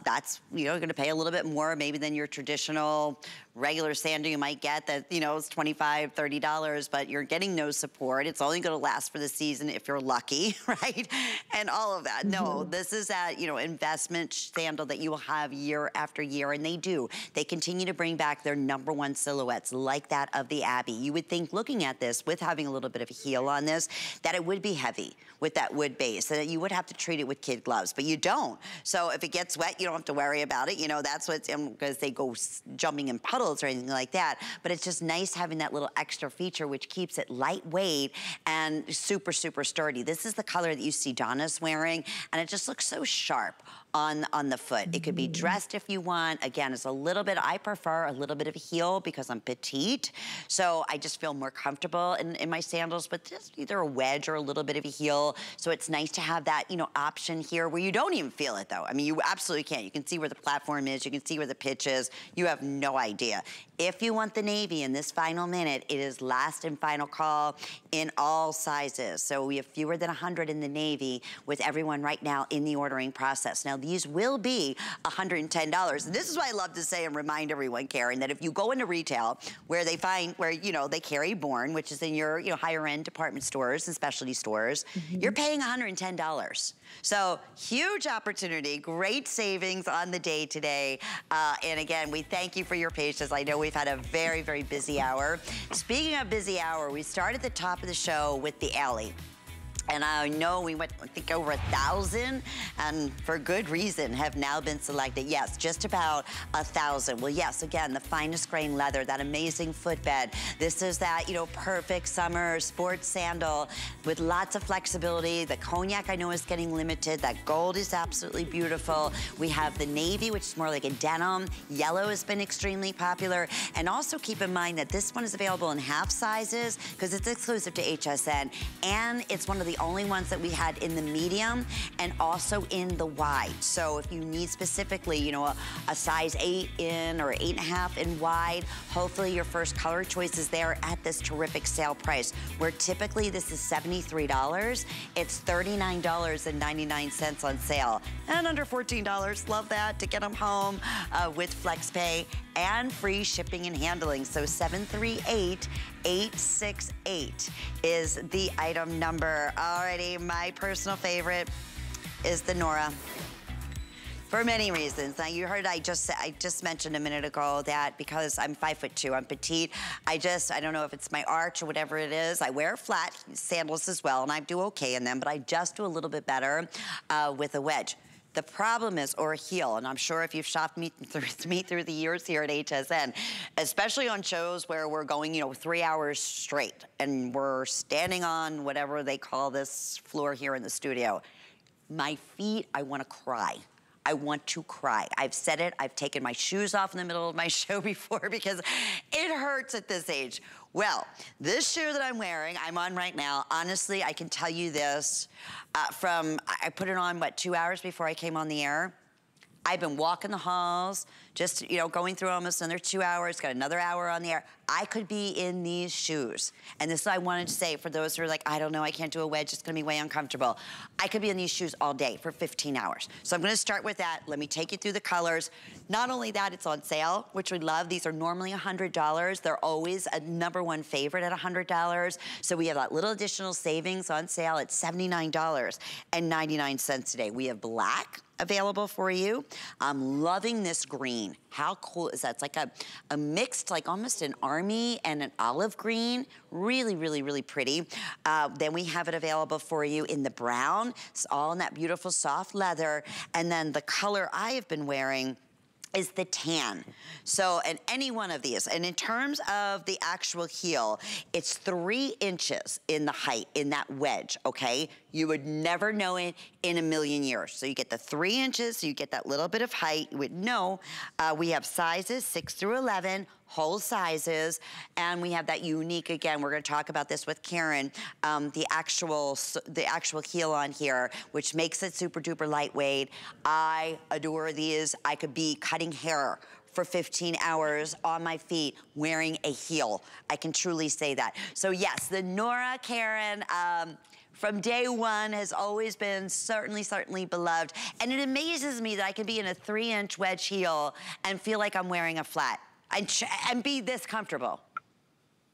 that's, you know, gonna pay a little bit more maybe than your traditional regular sandal you might get that, you know, it's $25, $30, but you're getting no support. It's only gonna last for the season if you're lucky, right? And all of that. No, this is that, you know, investment sandal that you will have year after year, and they do. They continue to bring back their number one silhouettes, like that of the Abbey. You would think, looking at this, with having a little bit of a heel on this, that it would be heavy with that wood base, so that you would have to treat it with kid gloves, but you don't. So if it gets wet, you don't have to worry about it. You know, that's what's, because they go jumping in puddles or anything like that, but it's just nice having that little extra feature, which keeps it lightweight and super, super sturdy. This is the color that you see Donna's wearing, and it just looks so sharp on the foot. It could be dressed if you want. Again, it's a little bit, I prefer a little bit of a heel because I'm petite, so I just feel more comfortable in my sandals, but just either a wedge or a little bit of a heel. So it's nice to have that, you know, option here where you don't even feel it though. I mean, you absolutely can. You can see where the platform is, you can see where the pitch is. You have no idea. If you want the navy in this final minute, it is last and final call in all sizes. So we have fewer than 100 in the navy with everyone right now in the ordering process. Now these will be $110. And this is why I love to say and remind everyone, Karen, that if you go into retail where they find, where, you know, they carry Born, which is in your, you know, higher end department stores and specialty stores, you're paying $110. So huge opportunity, great savings on the day today. And again, we thank you for your patience. I know we've had a very, very busy hour. Speaking of busy hour, we start at the top of the show with the alley. And I know we went, I think, over 1,000, and for good reason, have now been selected. Yes, just about 1,000. Well, yes, again, the finest grain leather, that amazing footbed. This is that, you know, perfect summer sports sandal with lots of flexibility. The cognac, I know, is getting limited. That gold is absolutely beautiful. We have the navy, which is more like a denim. Yellow has been extremely popular. And also keep in mind that this one is available in half sizes because it's exclusive to HSN, and it's one of the only ones that we had in the medium and also in the wide. So if you need specifically, you know, a size 8 in or 8.5 in wide, hopefully your first color choice is there at this terrific sale price, where typically this is $73. It's $39.99 on sale, and under $14. Love that, to get them home with FlexPay and free shipping and handling. So 738-868 is the item number. Alrighty, my personal favorite is the Nora. For many reasons. Now you heard, I just mentioned a minute ago that because I'm 5'2", I'm petite, I don't know if it's my arch or whatever it is. I wear flat sandals as well, and I do okay in them, but I just do a little bit better with a wedge. The problem is, or a heel, and I'm sure if you've shopped me through the years here at HSN, especially on shows where we're going, you know, 3 hours straight, and we're standing on whatever they call this floor here in the studio. My feet, I want to cry. I want to cry. I've said it, I've taken my shoes off in the middle of my show before because it hurts at this age. Well, this shoe that I'm wearing, I'm on right now, honestly, I can tell you this, I put it on, what, 2 hours before I came on the air? I've been walking the halls, just, you know, going through almost another 2 hours, got another hour on the air. I could be in these shoes. And this is what I wanted to say for those who are like, I don't know, I can't do a wedge, it's gonna be way uncomfortable. I could be in these shoes all day for 15 hours. So I'm gonna start with that. Let me take you through the colors. Not only that, it's on sale, which we love. These are normally $100. They're always a number one favorite at $100. So we have that little additional savings on sale at $79.99 today. We have black available for you. I'm loving this green. green. How cool is that? It's like a mixed, like almost an army and an olive green. Really, really, really pretty. Then we have it available for you in the brown. It's all in that beautiful soft leather. And then the color I have been wearing is the tan. So, and any one of these. And in terms of the actual heel, it's 3 inches in the height, in that wedge, okay? You would never know it in a million years. So you get the 3 inches, so you get that little bit of height, you would know. We have sizes 6 through 11, whole sizes, and we have that unique, again, we're gonna talk about this with Karen, the actual heel on here, which makes it super duper lightweight. I adore these. I could be cutting hair for 15 hours on my feet wearing a heel. I can truly say that. So yes, the Nora Karen, from day one has always been certainly, certainly beloved. And it amazes me that I can be in a 3-inch wedge heel and feel like I'm wearing a flat and be this comfortable.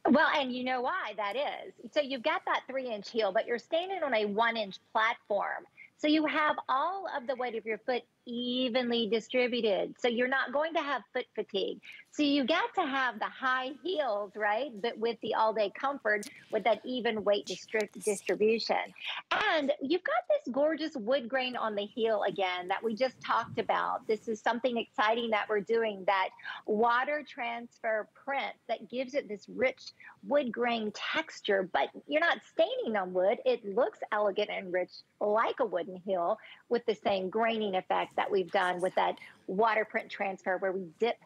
Well, and you know why that is. So you've got that 3-inch heel, but you're standing on a 1-inch platform. So you have all of the weight of your foot evenly distributed. So you're not going to have foot fatigue. So you got to have the high heels, right? But with the all-day comfort, with that even weight distribution. And you've got this gorgeous wood grain on the heel again that we just talked about. This is something exciting that we're doing, that water transfer print that gives it this rich wood grain texture, but you're not staining on wood. It looks elegant and rich like a wooden heel with the same graining effect that we've done with that water print transfer, where we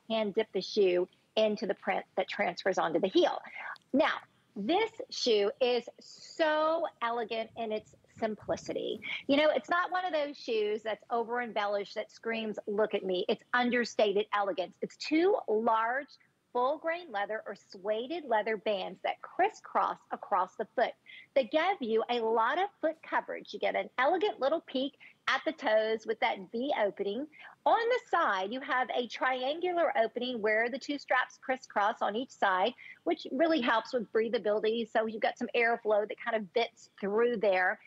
hand dip the shoe into the print that transfers onto the heel. Now, this shoe is so elegant in its simplicity. You know, it's not one of those shoes that's over embellished that screams, look at me. It's understated elegance. It's two large full grain leather or suede leather bands that crisscross across the foot. They give you a lot of foot coverage. You get an elegant little peak at the toes with that V opening. On the side, you have a triangular opening where the two straps crisscross on each side, which really helps with breathability. So you've got some airflow that kind of bits through there.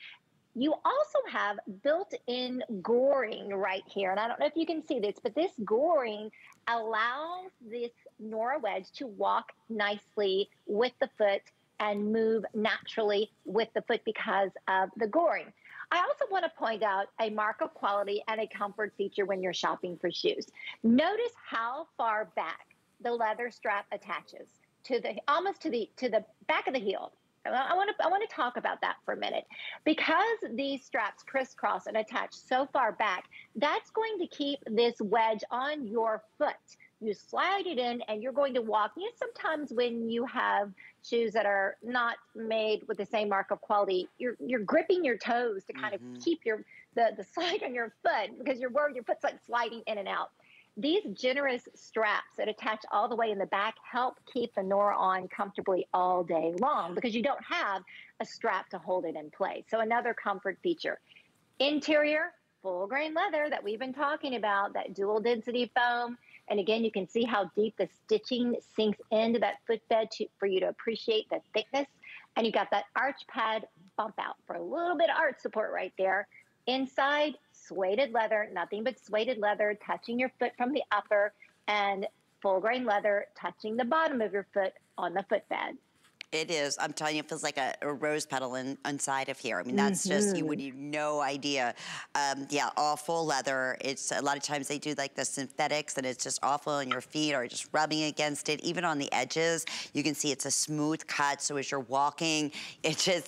You also have built-in goring right here. And I don't know if you can see this, but this goring allows this Nora wedge to walk nicely with the foot and move naturally with the foot because of the goring. I also want to point out a mark of quality and a comfort feature when you're shopping for shoes. Notice how far back the leather strap attaches to the almost to the back of the heel. I want to talk about that for a minute. Because these straps crisscross and attach so far back, that's going to keep this wedge on your foot. You slide it in and you're going to walk. You know, sometimes when you have shoes that are not made with the same mark of quality, you're gripping your toes to kind of keep the slide on your foot because you're worried your foot's like sliding in and out. These generous straps that attach all the way in the back help keep the Nora on comfortably all day long because you don't have a strap to hold it in place. So another comfort feature. Interior, full grain leather that we've been talking about, that dual density foam. And again, you can see how deep the stitching sinks into that footbed for you to appreciate the thickness. And you've got that arch pad bump out for a little bit of arch support right there. Inside, suede leather, nothing but suede leather touching your foot from the upper, and full grain leather touching the bottom of your foot on the footbed. It is. I'm telling you, it feels like a rose petal inside of here. I mean, that's just, you would have no idea. Yeah, all full leather. It's a lot of times they do like the synthetics and it's just awful and your feet are just rubbing against it. Even on the edges, you can see it's a smooth cut. So as you're walking, it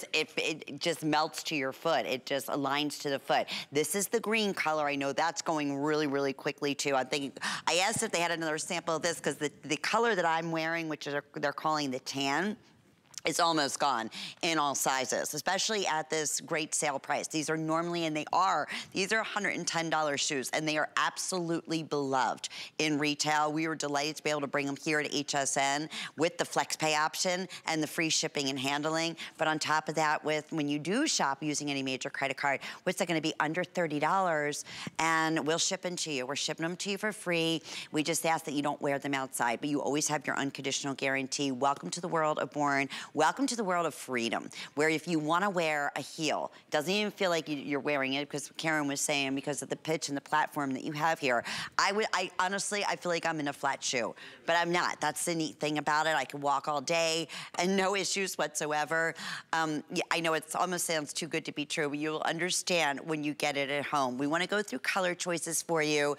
just melts to your foot. It just aligns to the foot. This is the green color. I know that's going really, really quickly too. I'm thinking, I asked if they had another sample of this because the color that I'm wearing, which is, they're calling the tan, it's almost gone in all sizes, especially at this great sale price. These are normally, and these are $110 shoes, and they are absolutely beloved in retail. We were delighted to be able to bring them here at HSN with the flex pay option and the free shipping and handling. But on top of that, with when you do shop using any major credit card, what's that gonna be under $30, and we'll ship them to you. We're shipping them to you for free. We just ask that you don't wear them outside, but you always have your unconditional guarantee. Welcome to the world of Born. Welcome to the world of freedom, where if you want to wear a heel, doesn't even feel like you're wearing it, because Karen was saying, because of the pitch and the platform that you have here, I honestly feel like I'm in a flat shoe, but I'm not. That's the neat thing about it. I can walk all day and no issues whatsoever. Yeah, I know it almost sounds too good to be true, but you'll understand when you get it at home. We want to go through color choices for you.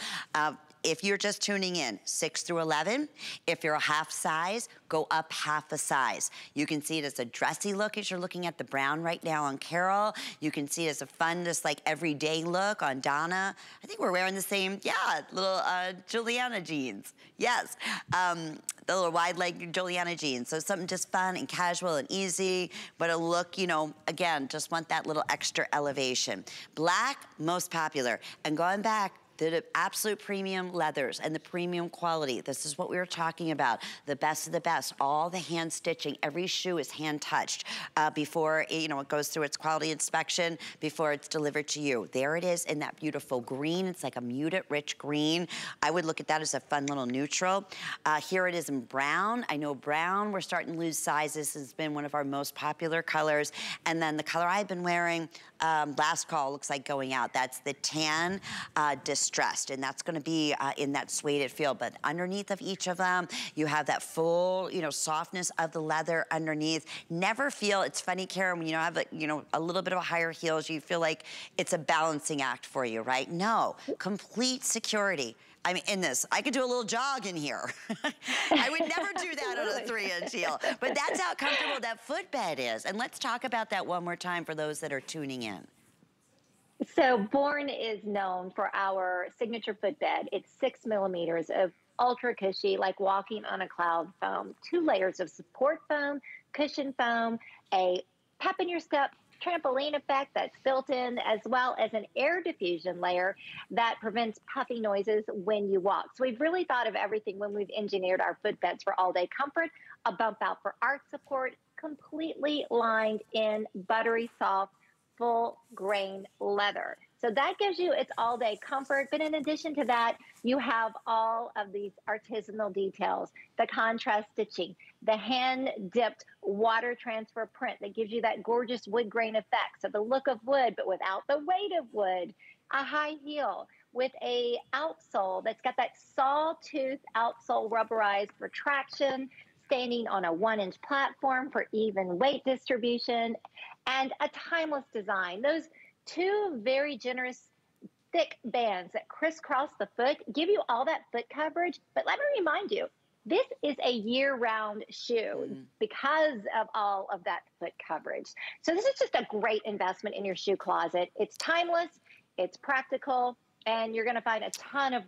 If you're just tuning in, 6 through 11. If you're a half size, go up half a size. You can see it as a dressy look as you're looking at the brown right now on Carol. You can see it as a fun, just like everyday look on Donna. I think we're wearing the same, yeah, little Giuliana jeans. Yes, the little wide-leg Giuliana jeans. So something just fun and casual and easy, but a look, you know, again, just want that little extra elevation. Black, most popular. And going back, the absolute premium leathers and the premium quality. This is what we were talking about. The best of the best. All the hand stitching. Every shoe is hand touched before it, you know, it goes through its quality inspection before it's delivered to you. There it is in that beautiful green. It's like a muted rich green. I would look at that as a fun little neutral. Here it is in brown. I know brown, we're starting to lose sizes. It's been one of our most popular colors. And then the color I've been wearing last call looks like going out. That's the tan distressed, and that's going to be in that suede feel. But underneath of each of them, you have that full, you know, softness of the leather underneath. Never feel, it's funny, Karen, when you have a, you know, a little bit of a higher heels, you feel like it's a balancing act for you, right? No, complete security. I mean, in this, I could do a little jog in here. I would never do that on a 3-inch heel, but that's how comfortable that footbed is. And let's talk about that one more time for those that are tuning in. So Born is known for our signature footbed. It's 6 millimeters of ultra cushy, like walking on a cloud foam, 2 layers of support foam, cushion foam, a pep in your step trampoline effect that's built in, as well as an air diffusion layer that prevents puffy noises when you walk. So we've really thought of everything when we've engineered our footbeds for all day comfort, a bump out for arch support, completely lined in buttery soft, full grain leather. So that gives you its all day comfort. But in addition to that, you have all of these artisanal details, the contrast stitching, the hand dipped water transfer print that gives you that gorgeous wood grain effect. So the look of wood, but without the weight of wood, a high heel with a outsole that's got that sawtooth outsole rubberized for traction, standing on a 1-inch platform for even weight distribution, and a timeless design. Those 2 very generous thick bands that crisscross the foot give you all that foot coverage. But let me remind you, this is a year-round shoe because of all of that foot coverage. So this is just a great investment in your shoe closet. It's timeless, it's practical, and you're going to find a ton of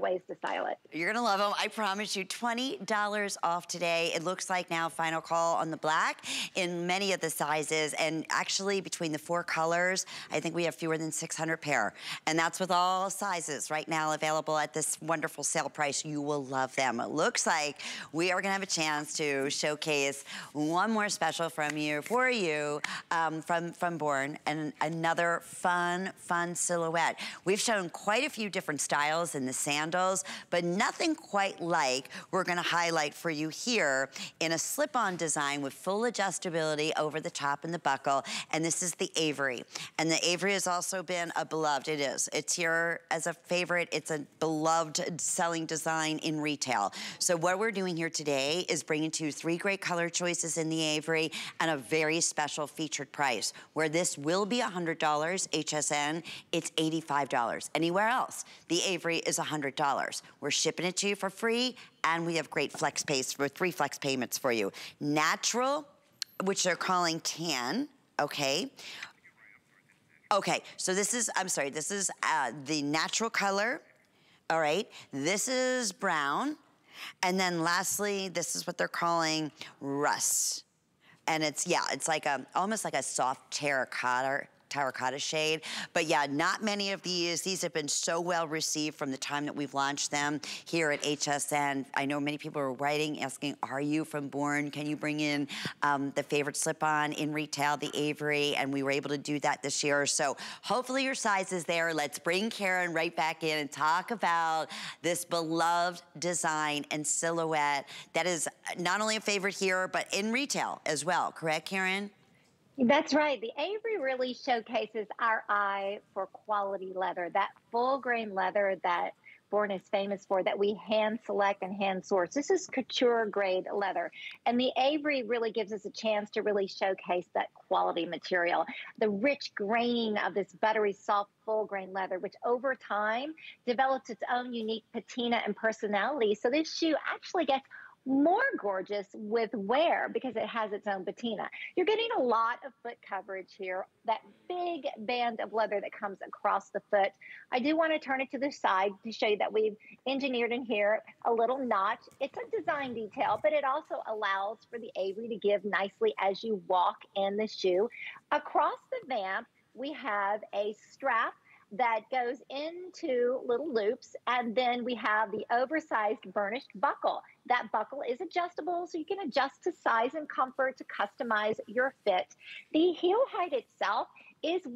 ways to style it. You're going to love them. I promise you, $20 off today. It looks like now final call on the black in many of the sizes. And actually, between the 4 colors, I think we have fewer than 600 pair. And that's with all sizes right now available at this wonderful sale price. You will love them. It looks like we are going to have a chance to showcase one more special from you, from Born, and another fun silhouette. We've shown quite a few different styles in the sandals, but nothing quite like we're going to highlight for you here in a slip-on design with full adjustability over the top and the buckle. And this is the Avery. And the Avery has also been a beloved. It is. It's here as a favorite. It's a beloved selling design in retail. So what we're doing here today is bringing to you 3 great color choices in the Avery and a very special featured price, where this will be $100 HSN. It's $85. Anywhere else, the Avery is $100. We're shipping it to you for free, and we have great flex pays for 3 flex payments for you. Natural, which they're calling tan, okay? Okay, so this is, I'm sorry, this is the natural color, all right? This is brown, and then lastly, this is what they're calling rust. And it's, yeah, it's like a, almost like a soft terracotta terracotta shade. But yeah, not many of these. These have been so well received from the time that we've launched them here at HSN. I know many people are writing, asking, are you from Born? Can you bring in the favorite slip-on in retail, the Avery? And we were able to do that this year. So hopefully your size is there. Let's bring Karen right back in and talk about this beloved design and silhouette that is not only a favorite here, but in retail as well. Correct, Karen? That's right. The Avery really showcases our eye for quality leather, that full grain leather that Born is famous for, that we hand select and hand source. This is couture grade leather. And the Avery really gives us a chance to really showcase that quality material. The rich graining of this buttery soft full grain leather, which over time develops its own unique patina and personality. So this shoe actually gets more gorgeous with wear because it has its own patina. You're getting a lot of foot coverage here, that big band of leather that comes across the foot. I do want to turn it to the side to show you that we've engineered in here a little notch. It's a design detail, but it also allows for the Avery to give nicely as you walk in the shoe. Across the vamp, we have a strap that goes into little loops, and then we have the oversized burnished buckle. That buckle is adjustable, so you can adjust to size and comfort to customize your fit. The heel height itself is 1.5.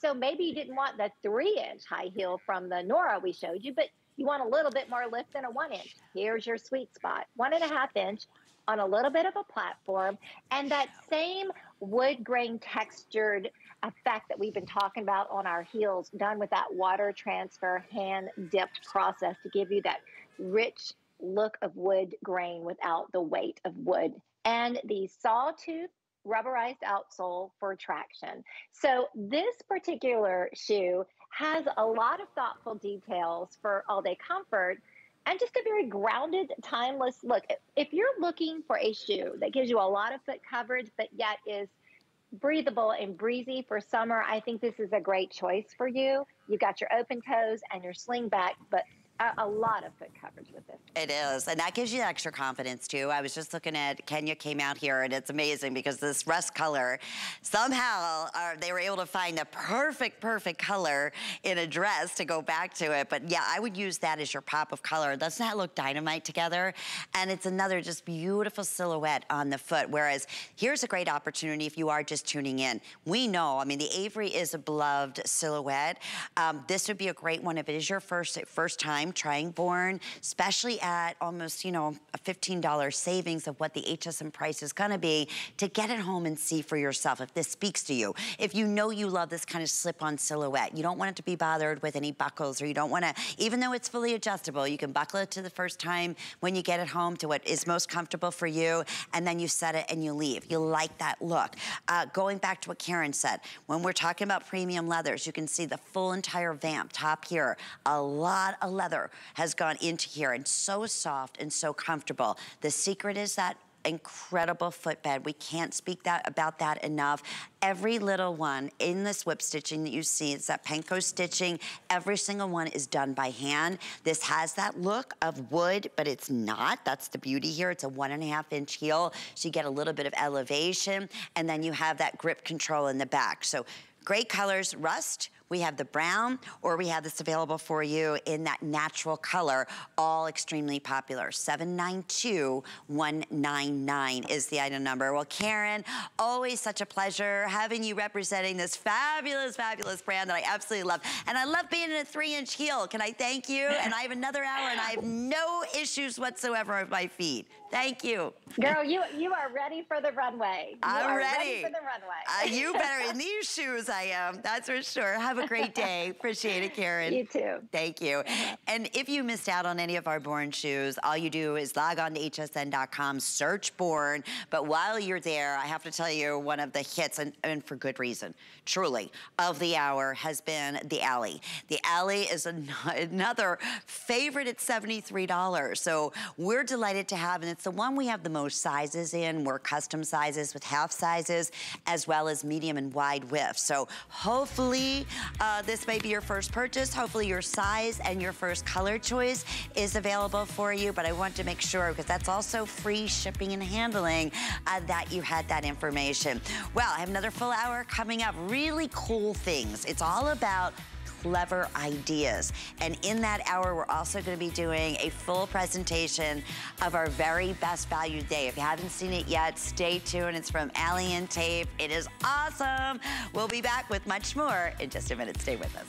So maybe you didn't want the 3-inch high heel from the Nora we showed you, but you want a little bit more lift than a 1-inch. Here's your sweet spot, 1.5 inch on a little bit of a platform, and that same wood grain textured effect that we've been talking about on our heels, done with that water transfer hand dipped process to give you that rich look of wood grain without the weight of wood, and the sawtooth rubberized outsole for traction. So this particular shoe has a lot of thoughtful details for all-day comfort and just a very grounded, timeless look. If you're looking for a shoe that gives you a lot of foot coverage but yet is breathable and breezy for summer, I think this is a great choice for you. You've got your open toes and your sling back, but a lot of foot coverage with this. It is, and that gives you extra confidence too. I was just looking at, Kenya came out here, and it's amazing because this rust color, somehow they were able to find the perfect color in a dress to go back to it. But yeah, I would use that as your pop of color. Doesn't that look dynamite together? And it's another just beautiful silhouette on the foot. Whereas here's a great opportunity if you are just tuning in. We know, I mean, the Avery is a beloved silhouette. This would be a great one if it is your first time trying Born, especially at almost, you know, a $15 savings of what the HSN price is going to be, to get it home and see for yourself if this speaks to you. If you know you love this kind of slip-on silhouette, you don't want it to be bothered with any buckles, or you don't want to, even though it's fully adjustable, you can buckle it to the first time when you get it home to what is most comfortable for you, and then you set it and you leave. You like that look. Going back to what Karen said, when we're talking about premium leathers, you can see the full entire vamp top here. A lot of leather has gone into here, and so soft and so comfortable. The secret is that incredible footbed. We can't speak about that enough. Every little one in this whip stitching that you see, it's that panko stitching. Every single one is done by hand. This has that look of wood, but it's not. That's the beauty here. It's a 1.5-inch heel, so you get a little bit of elevation, and then you have that grip control in the back. So great colors, rust, we have the brown, or we have this available for you in that natural color, all extremely popular. 792-199 is the item number. Well, Karen, always such a pleasure having you representing this fabulous, fabulous brand that I absolutely love. And I love being in a 3-inch heel. Can I thank you? And I have another hour, and I have no issues whatsoever with my feet. Thank you. Girl, you are ready for the runway. I'm ready for the runway. You better, in these shoes I am, that's for sure. Have a great day. Appreciate it, Karen. You too. Thank you. And if you missed out on any of our Born shoes, all you do is log on to hsn.com, search Born. But while you're there, I have to tell you, one of the hits, and for good reason, truly, of the hour has been the Alley. The Alley is another favorite at $73. So we're delighted to have, and it's the one we have the most sizes in. We're custom sizes with half sizes, as well as medium and wide width. So hopefully This may be your first purchase. Hopefully your size and your first color choice is available for you, but I want to make sure, because that's also free shipping and handling, that you had that information. Well, I have another full hour coming up. Really cool things. It's all about clever ideas. And in that hour, we're also going to be doing a full presentation of our very best value day. If you haven't seen it yet, stay tuned. It's from Alien Tape. It is awesome. We'll be back with much more in just a minute. Stay with us.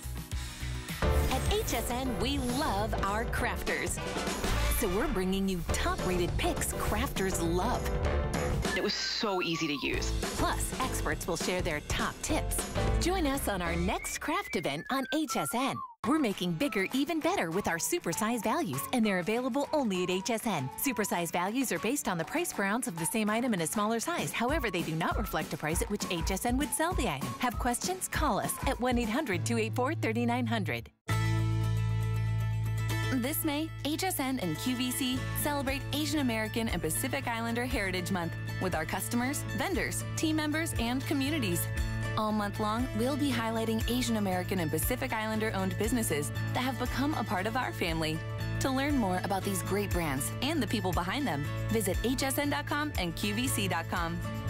At HSN, we love our crafters. So we're bringing you top-rated picks crafters love. It was so easy to use. Plus, experts will share their top tips. Join us on our next craft event on HSN. We're making bigger even better with our supersize values, and they're available only at HSN. Supersize values are based on the price per ounce of the same item in a smaller size. However, they do not reflect the price at which HSN would sell the item. Have questions? Call us at 1-800-284-3900. This May, HSN and QVC celebrate Asian American and Pacific Islander Heritage Month with our customers, vendors, team members, and communities. All month long, we'll be highlighting Asian American and Pacific Islander-owned businesses that have become a part of our family. To learn more about these great brands and the people behind them, visit hsn.com and qvc.com.